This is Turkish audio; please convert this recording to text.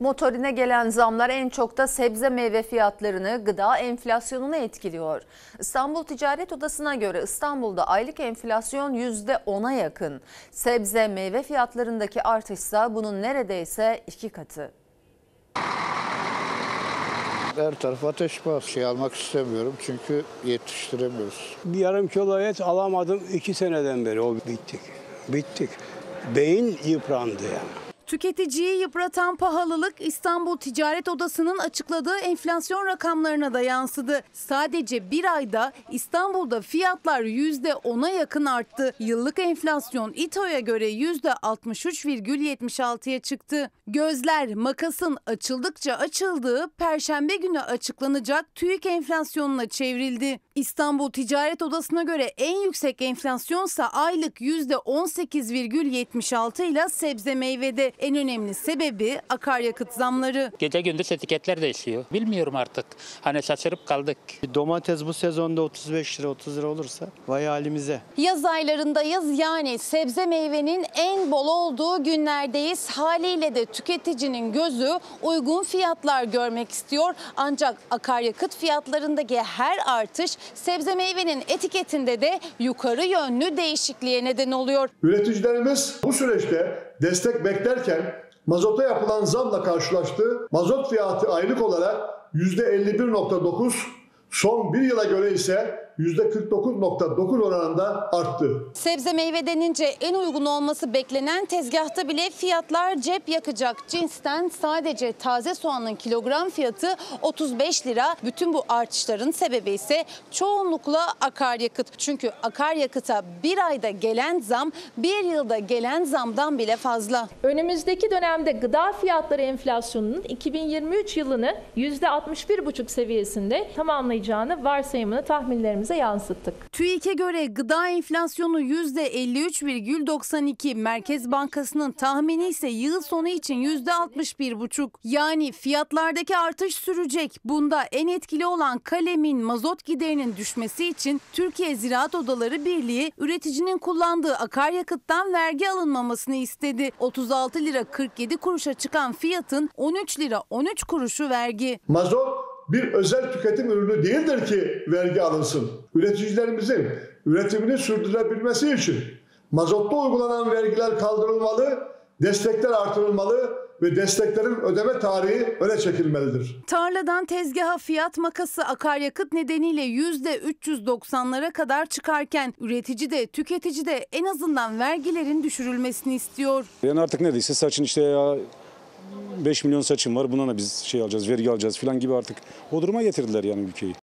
Motorine gelen zamlar en çok da sebze meyve fiyatlarını, gıda enflasyonunu etkiliyor. İstanbul Ticaret Odası'na göre İstanbul'da aylık enflasyon %10'a yakın. Sebze meyve fiyatlarındaki artışsa bunun neredeyse 2 katı. Her taraf ateş var. Şey almak istemiyorum çünkü yetiştiremiyoruz. Bir yarım kilo et alamadım 2 seneden beri. O bittik. Beyin yıprandı yani. Tüketiciyi yıpratan pahalılık İstanbul Ticaret Odası'nın açıkladığı enflasyon rakamlarına da yansıdı. Sadece bir ayda İstanbul'da fiyatlar %10'a yakın arttı. Yıllık enflasyon İTO'ya göre %63,76'ya çıktı. Gözler makasın açıldıkça açıldığı Perşembe günü açıklanacak TÜİK enflasyonuna çevrildi. İstanbul Ticaret Odası'na göre en yüksek enflasyonsa aylık %18,76 ile sebze meyvede. En önemli sebebi akaryakıt zamları. Gece gündüz etiketler değişiyor. Bilmiyorum artık. Hani şaşırıp kaldık. Domates bu sezonda 35 lira 30 lira olursa vay halimize. Yaz aylarındayız, yani sebze meyvenin en bol olduğu günlerdeyiz. Haliyle de tüketicinin gözü uygun fiyatlar görmek istiyor. Ancak akaryakıt fiyatlarındaki her artış sebze meyvenin etiketinde de yukarı yönlü değişikliğe neden oluyor. Üreticilerimiz bu süreçte destek beklerken mazota yapılan zamla karşılaştı. Mazot fiyatı aylık olarak %51,9, son bir yıla göre ise %49,9 oranında arttı. Sebze meyve denince en uygun olması beklenen tezgahta bile fiyatlar cep yakacak cinsten. Sadece taze soğanın kilogram fiyatı 35 lira. Bütün bu artışların sebebi ise çoğunlukla akaryakıt. Çünkü akaryakıta bir ayda gelen zam bir yılda gelen zamdan bile fazla. Önümüzdeki dönemde gıda fiyatları enflasyonunun 2023 yılını %61,5 seviyesinde tamamlayacağını varsayımını tahminlerimiz yansıttık. TÜİK'e göre gıda enflasyonu %53,92, Merkez Bankası'nın tahmini ise yıl sonu için %61,5. Yani fiyatlardaki artış sürecek. Bunda en etkili olan kalemin mazot giderinin düşmesi için Türkiye Ziraat Odaları Birliği üreticinin kullandığı akaryakıttan vergi alınmamasını istedi. 36 lira 47 kuruşa çıkan fiyatın 13 lira 13 kuruşu vergi. Mazot bir özel tüketim ürünü değildir ki vergi alınsın. Üreticilerimizin üretimini sürdürebilmesi için mazotta uygulanan vergiler kaldırılmalı, destekler artırılmalı ve desteklerin ödeme tarihi öne çekilmelidir. Tarladan tezgaha fiyat makası akaryakıt nedeniyle %390'lara kadar çıkarken üretici de tüketici de en azından vergilerin düşürülmesini istiyor. Yani artık neredeyse saçın işte ya 5 milyon saçım var, buna da biz şey alacağız, vergi alacağız falan gibi artık o duruma getirdiler yani ülkeyi.